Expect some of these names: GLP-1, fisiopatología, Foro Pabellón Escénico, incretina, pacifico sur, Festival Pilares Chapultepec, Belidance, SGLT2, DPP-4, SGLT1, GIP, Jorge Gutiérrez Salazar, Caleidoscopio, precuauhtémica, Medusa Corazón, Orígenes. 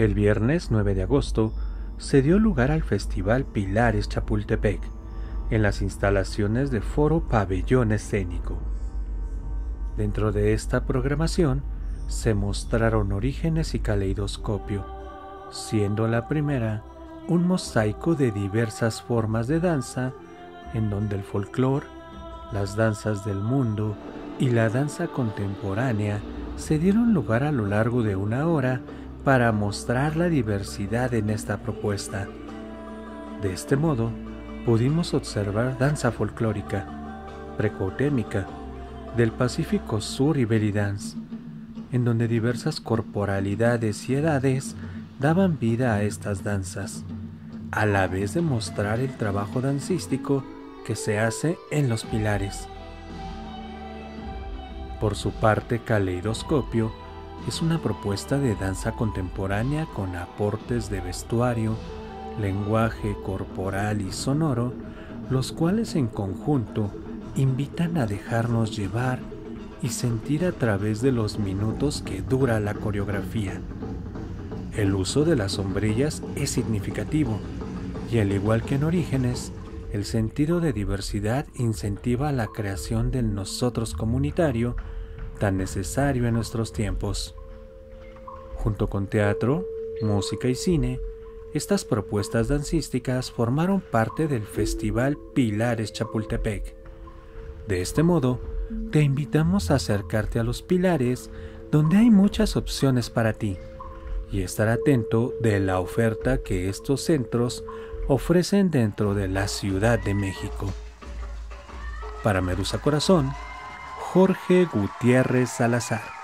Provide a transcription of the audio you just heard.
El viernes 9 de agosto se dio lugar al Festival Pilares Chapultepec, en las instalaciones de Foro Pabellón Escénico. Dentro de esta programación se mostraron Orígenes y Caleidoscopio, siendo la primera un mosaico de diversas formas de danza, en donde el folclore, las danzas del mundo y la danza contemporánea se dieron lugar a lo largo de una hora para mostrar la diversidad en esta propuesta. De este modo, pudimos observar danza folclórica, precuauhtémica, del Pacífico Sur y Belidance, en donde diversas corporalidades y edades daban vida a estas danzas, a la vez de mostrar el trabajo dancístico que se hace en los pilares. Por su parte, Caleidoscopio es una propuesta de danza contemporánea con aportes de vestuario, lenguaje corporal y sonoro, los cuales en conjunto invitan a dejarnos llevar y sentir a través de los minutos que dura la coreografía. El uso de las sombrillas es significativo y, al igual que en Orígenes, el sentido de diversidad incentiva la creación del nosotros comunitario tan necesario en nuestros tiempos. Junto con teatro, música y cine, estas propuestas dancísticas formaron parte del Festival Pilares Chapultepec. De este modo, te invitamos a acercarte a los pilares, donde hay muchas opciones para ti, y estar atento de la oferta que estos centros ofrecen dentro de la Ciudad de México. Para Medusa Corazón, Jorge Gutiérrez Salazar.